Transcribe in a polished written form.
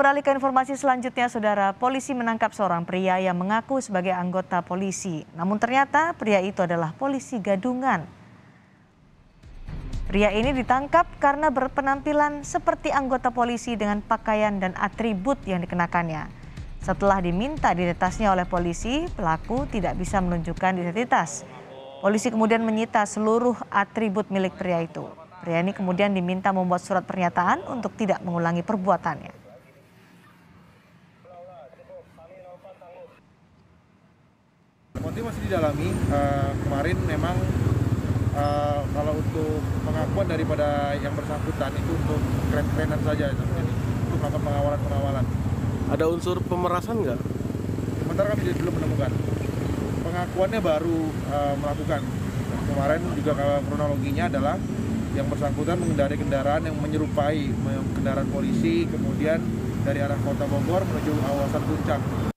beralih ke informasi selanjutnya, Saudara. Polisi menangkap seorang pria yang mengaku sebagai anggota polisi. Namun ternyata pria itu adalah polisi gadungan. Pria ini ditangkap karena berpenampilan seperti anggota polisi dengan pakaian dan atribut yang dikenakannya. Setelah diminta identitasnya oleh polisi, pelaku tidak bisa menunjukkan identitas. Polisi kemudian menyita seluruh atribut milik pria itu. Pria ini kemudian diminta membuat surat pernyataan untuk tidak mengulangi perbuatannya. Motif masih didalami. Kemarin memang kalau untuk pengakuan daripada yang bersangkutan itu untuk keren-kerenan saja, jadi untuk melakukan pengawalan-pengawalan. Ada unsur pemerasan nggak? Sementara kami belum menemukan. Pengakuannya baru melakukan. Kemarin juga kronologinya adalah yang bersangkutan mengendarai kendaraan yang menyerupai kendaraan polisi, kemudian dari arah kota Bogor menuju kawasan Puncak.